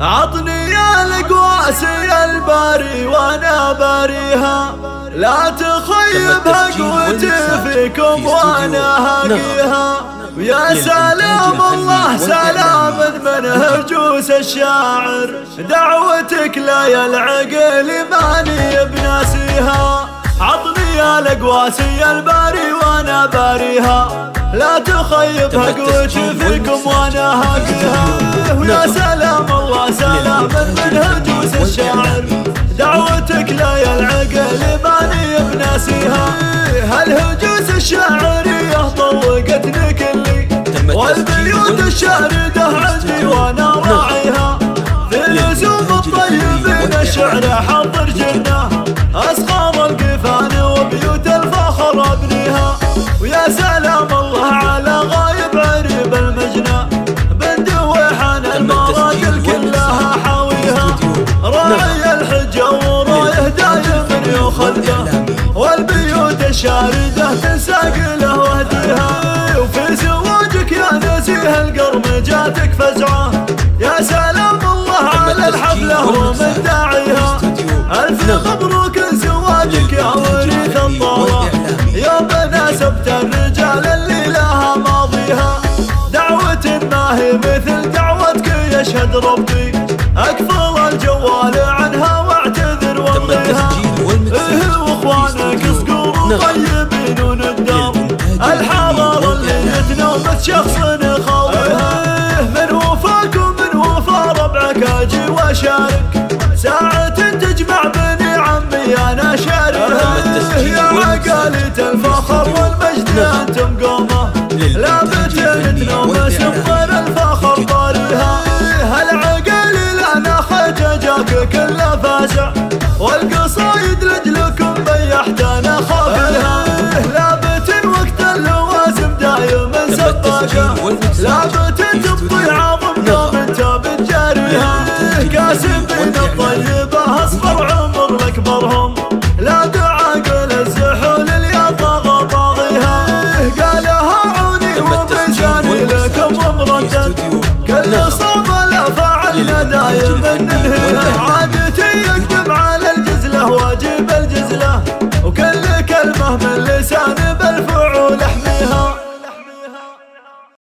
عطني يا القواسي الباري وانا باريها، لا تخيبها قوتي فيكم وانا هاقيها. ويا سلام الله سلام من هجوس الشاعر، دعوتك ليا العقل ماني بناسيها. عطني يا القواسي الباري وانا باريها، لا تخيبها قوتي فيكم وانا هاقيها. ويا سلام الله سلام من هجوس الشاعر، دعوتك ليا العقل ماني بناسيها. هالهجوس الشاعرية طوقتني كلي، والبيوت الشاردة عندي وانا راعيها. في لزوم الطيبين الشعر حاضر جنة، اسقام القفان وبيوت الفخر ابنيها. ويا سلام الله على غايب عريب المجنى، بند وحن المراجل كلها حاويها. راعي الحجة ورايه دايم يخلده، والبيوت الشاردة تنساق له وهديها. وفي زواجك يا نسيه القرم جاتك فزعة، يا سلام الله على الحفلة ومن داعيها. ألف مبروك زواجك يا وريث الطاوة، يا بناسبت الرجال اللي لها ماضيها. دعوة ما هي مثل دعوتك يشهد ربي، أكفر الجوال عنها واعتذر وامضيها. إيه واخوانك صقور طيبين وندام، الحضر اللي يتنومت شخص خاويها. من وفاك ومن وفا ربعك اجي واشارك، ساعة تجمع بني عمي انا شارك. يا عقاليت الفخر والمجد انتم قومه، لا بتن تنومس سفر الفخر طاريها. هالعقال لنا خججاك كله فازع، والقصايد لجلكم بيحتنا خافلها. لابت وقت اللوازم دايم سباكه، لابت تبطي عظمنا من تاب جاريها. كاسبين الطيبه اصفر عمر اكبرهم، لا تعاقل الزحول اللي طاغى طاغيها. قالها عوني ومجاني لكم ومردد، كل صوب لا فعل ندى